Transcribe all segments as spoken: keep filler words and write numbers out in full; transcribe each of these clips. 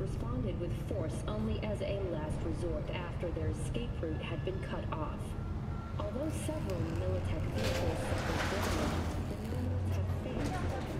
Responded with force only as a last resort after their escape route had been cut off. Although several Militech vehicles suffered damage, the new Militech failed to defend.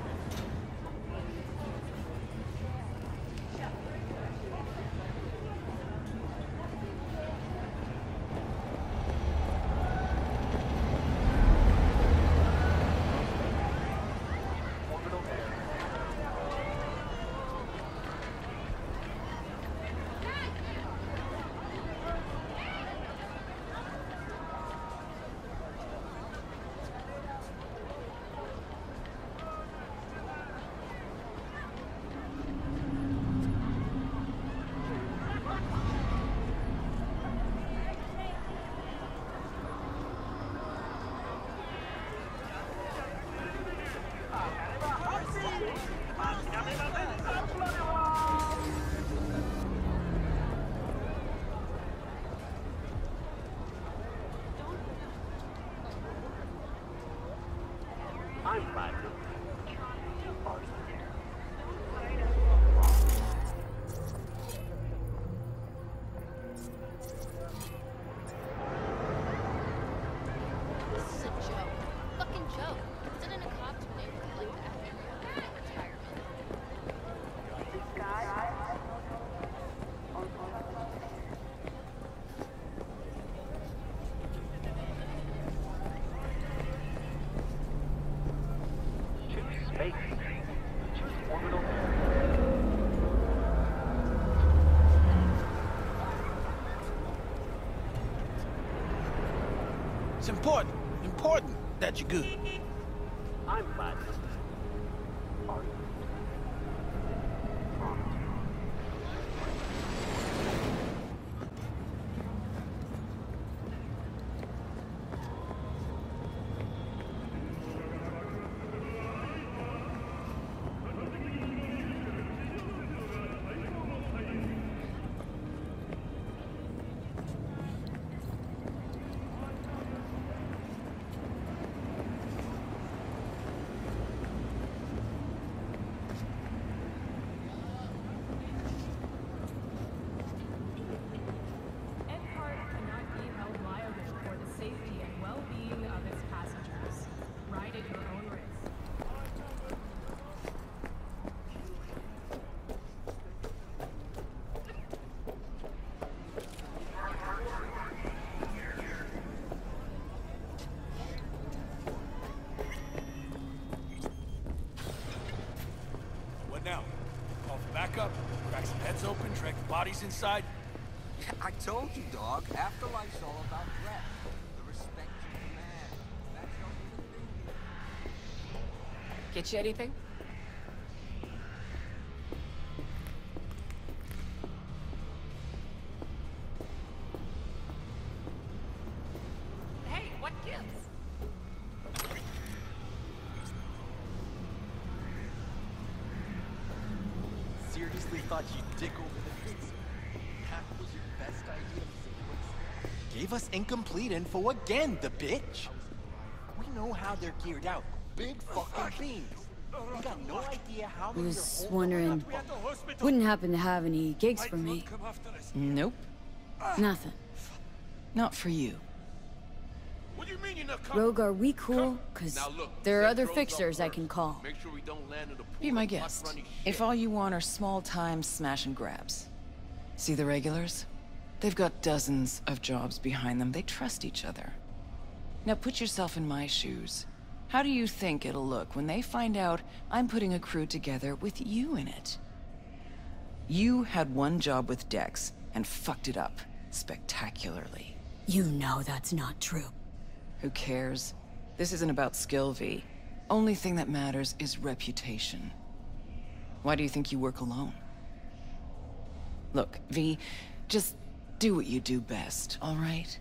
It's important, important that you're good. I'm glad. Bodies inside? I told you, dog. Afterlife's all about breath. The respect of man. That's all you need. Get you anything? Hey, what gives? Seriously thought you'd dick over the face. That was your best idea. Gave us incomplete info again, the bitch. We know how they're geared out. big fucking things. You got no idea how I was wondering, wouldn't happen to have any gigs for me? Nope. Nothing. Not for you. What do you mean you're not coming? Rogue, are we cool? Because there are other fixers I can call. Make sure we don't land in the pool. Be my guest. If all you want are small-time smash and grabs. See the regulars? They've got dozens of jobs behind them. They trust each other. Now put yourself in my shoes. How do you think it'll look when they find out I'm putting a crew together with you in it? You had one job with Dex and fucked it up spectacularly. You know that's not true. Who cares? This isn't about skill, V. Only thing that matters is reputation. Why do you think you work alone? Look, V, just do what you do best, all right?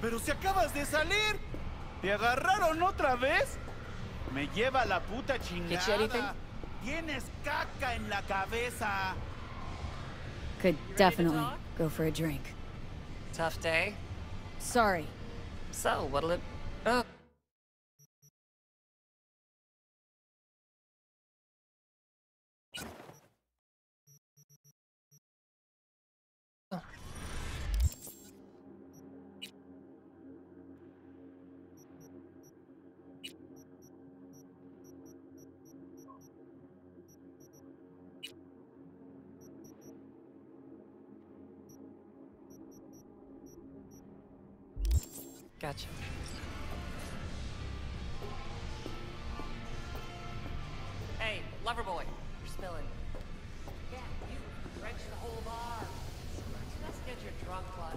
Pero si acabas de salir, te agarraron otra vez. Me lleva la puta chingada. Tienes caca en la cabeza. Could definitely go for a drink. Tough day. Sorry. So what'll it? Oh. Gotcha. Hey, lover boy, you're spilling. Yeah, you drenched the whole bar. Just get your drunk blood.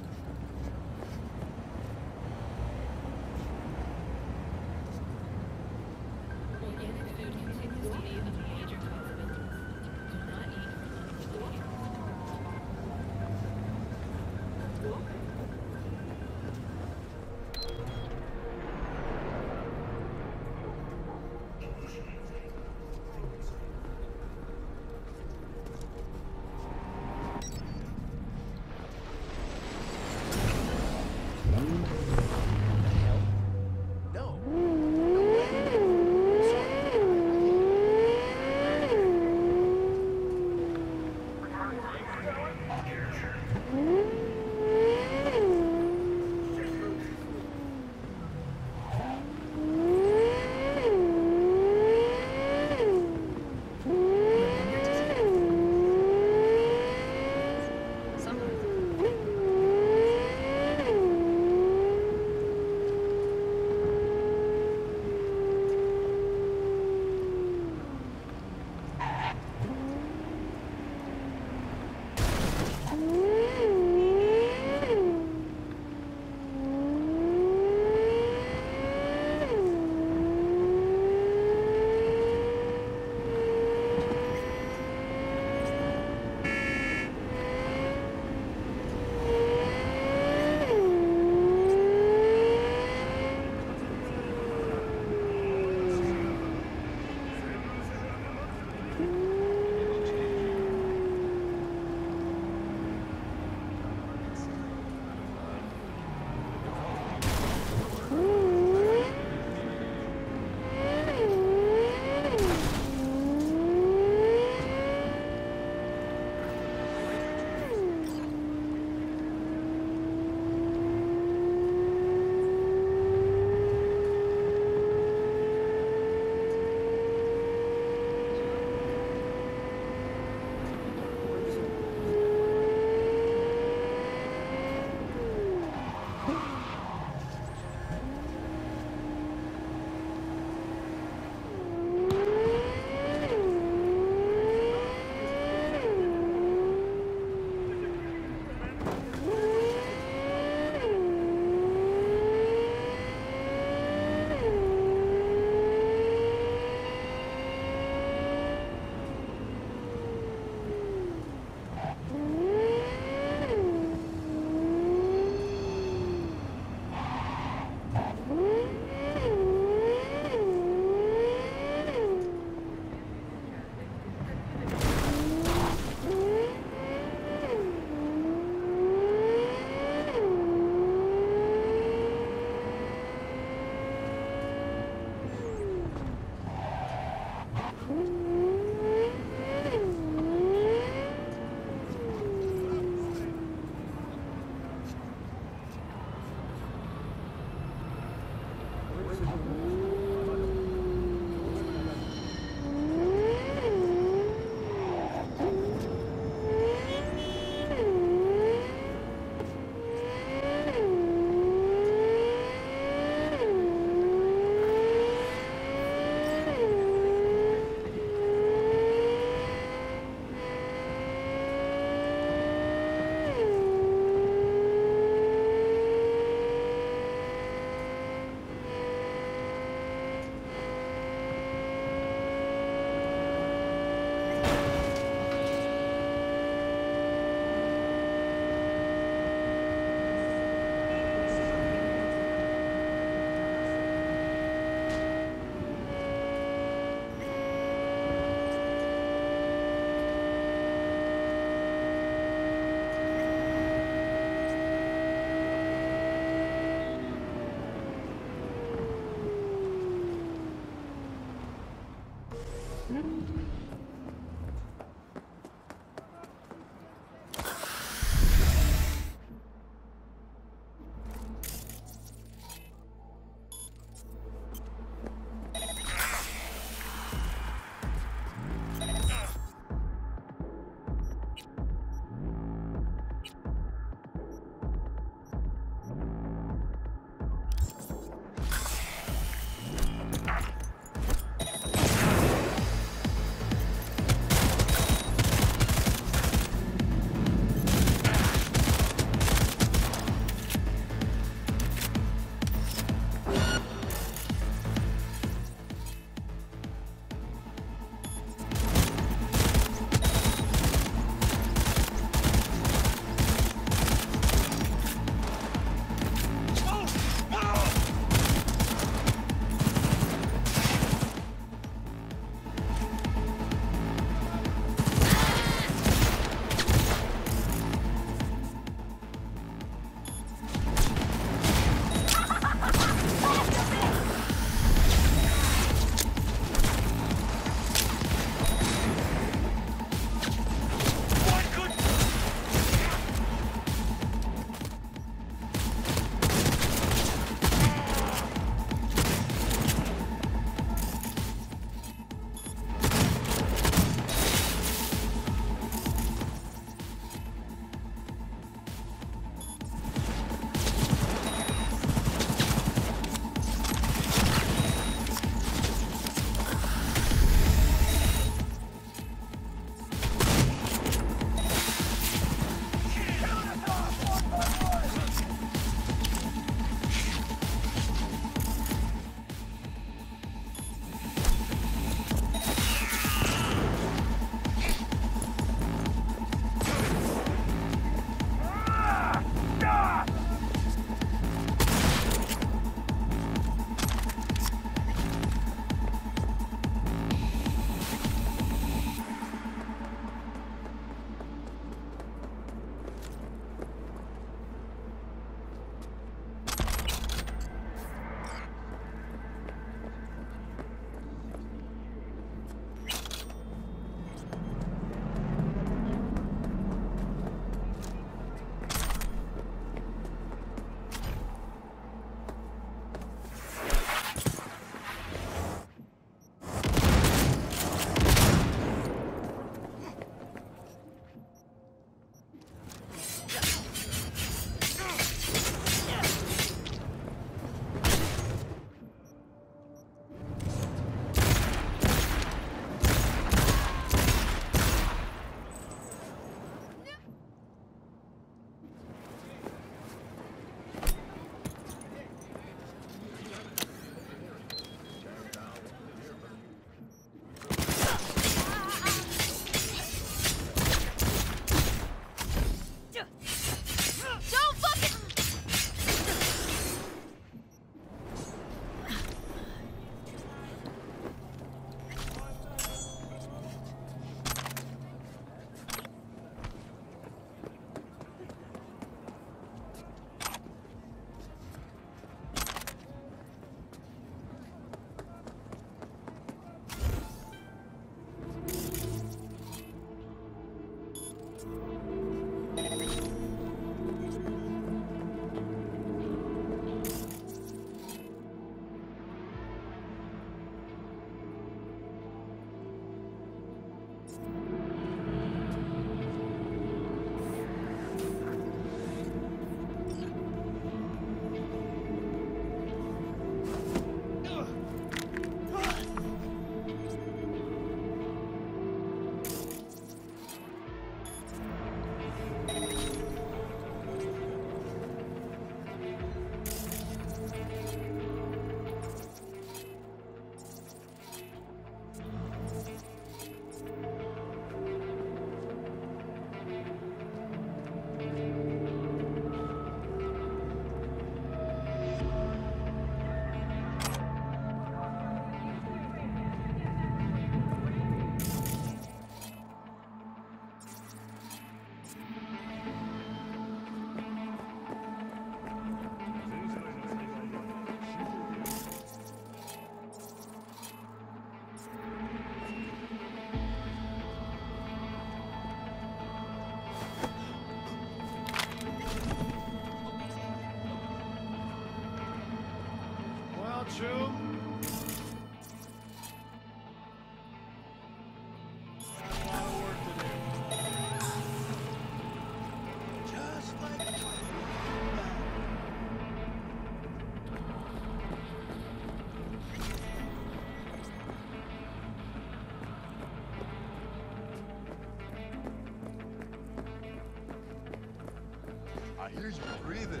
Here's your breathing,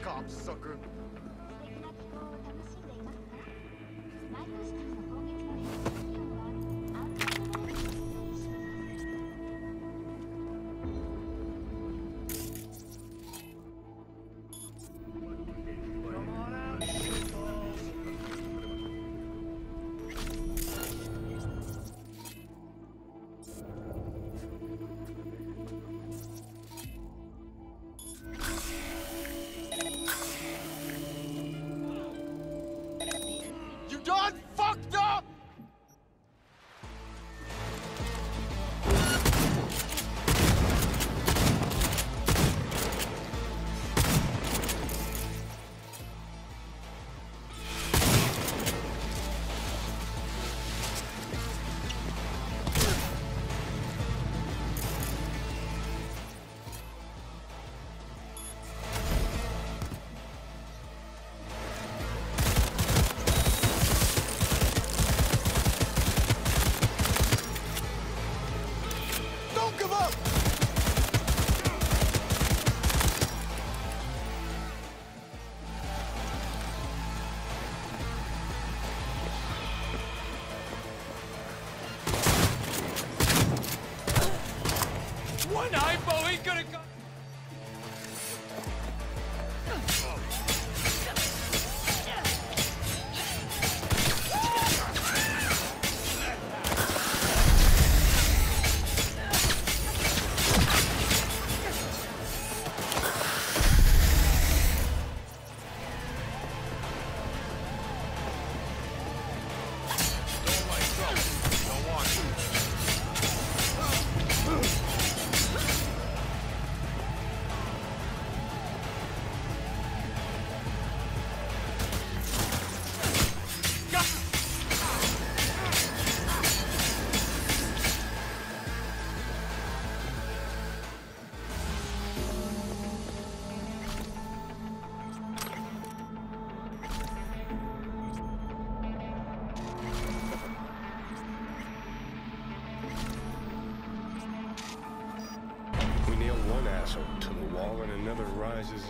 scop sucker.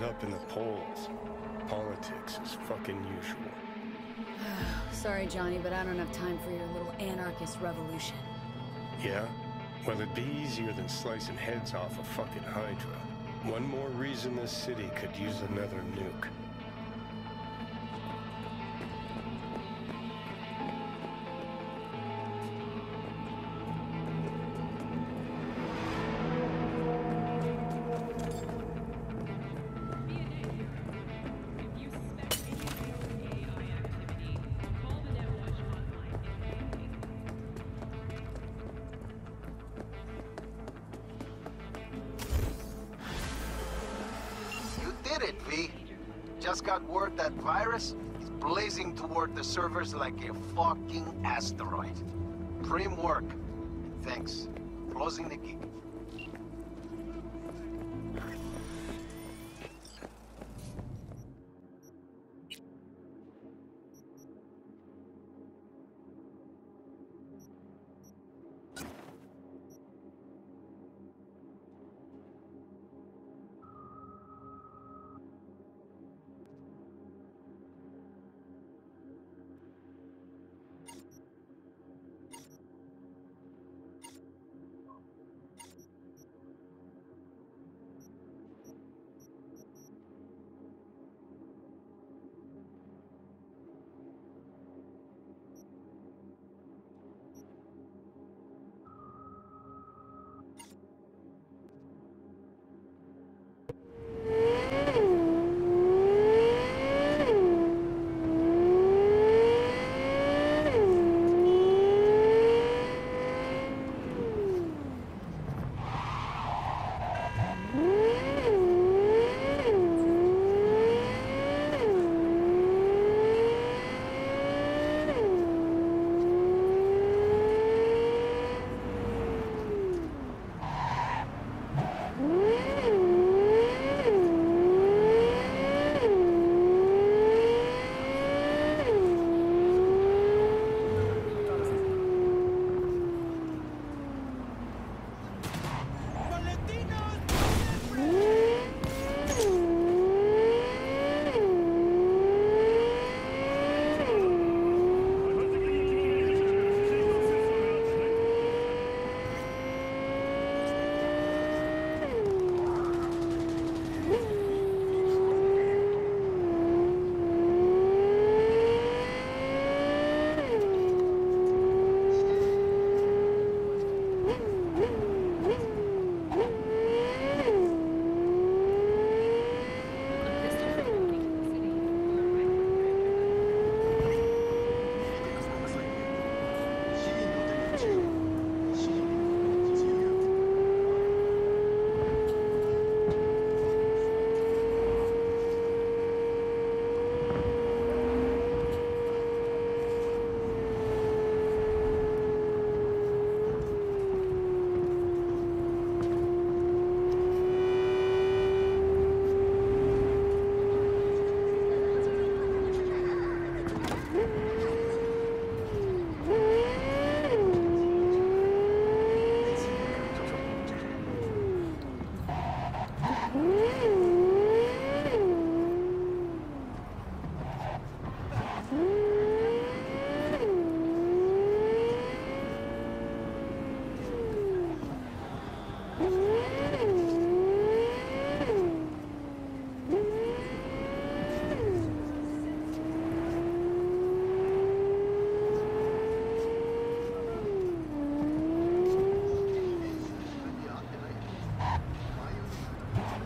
Up in the polls. Politics is fucking usual. Sorry, Johnny, but I don't have time for your little anarchist revolution. Yeah? Well, it'd be easier than slicing heads off a fucking Hydra. One more reason this city could use another nuke. did it, V. Just got word that virus is blazing toward the servers like a fucking asteroid. Prim work. Thanks. Closing the gig.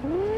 Ooh.